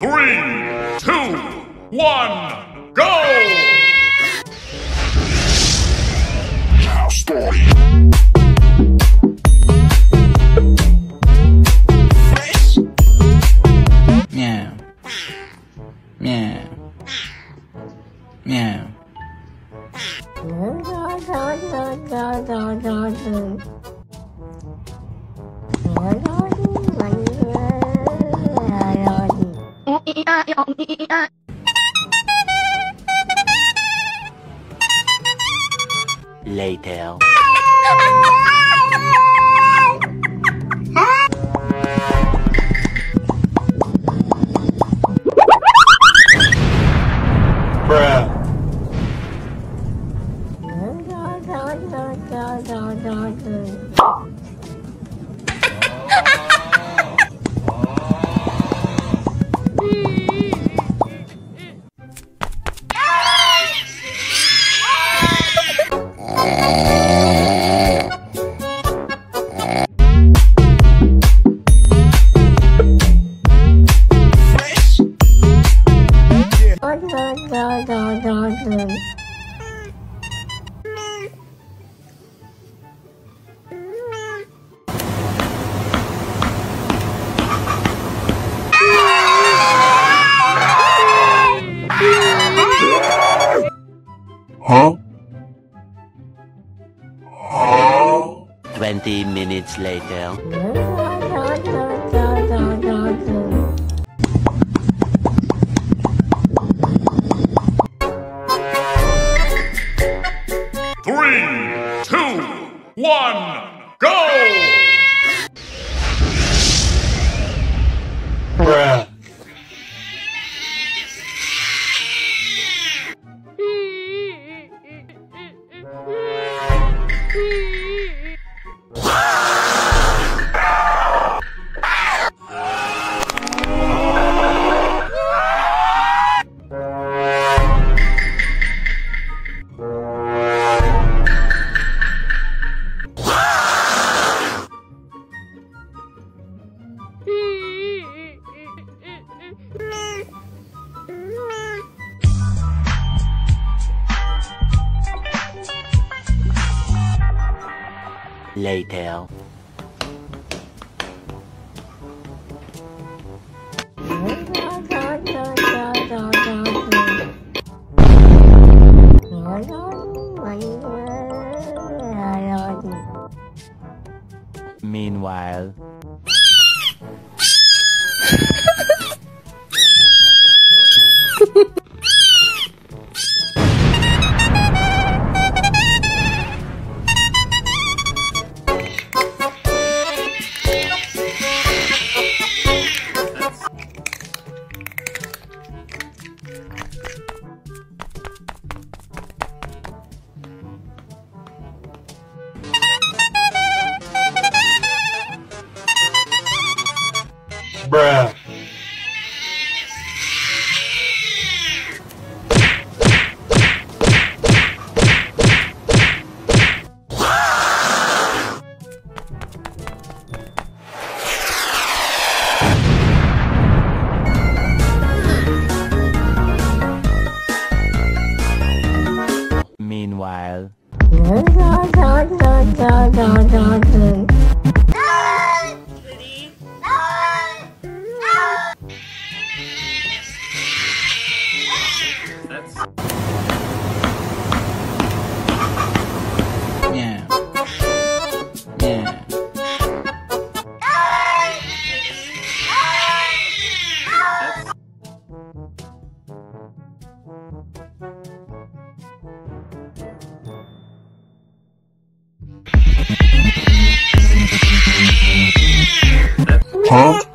3, 2, 1, go! Now story. Later. Huh? 20 minutes later. Later. Meanwhile. Bruh. Meanwhile. Huh?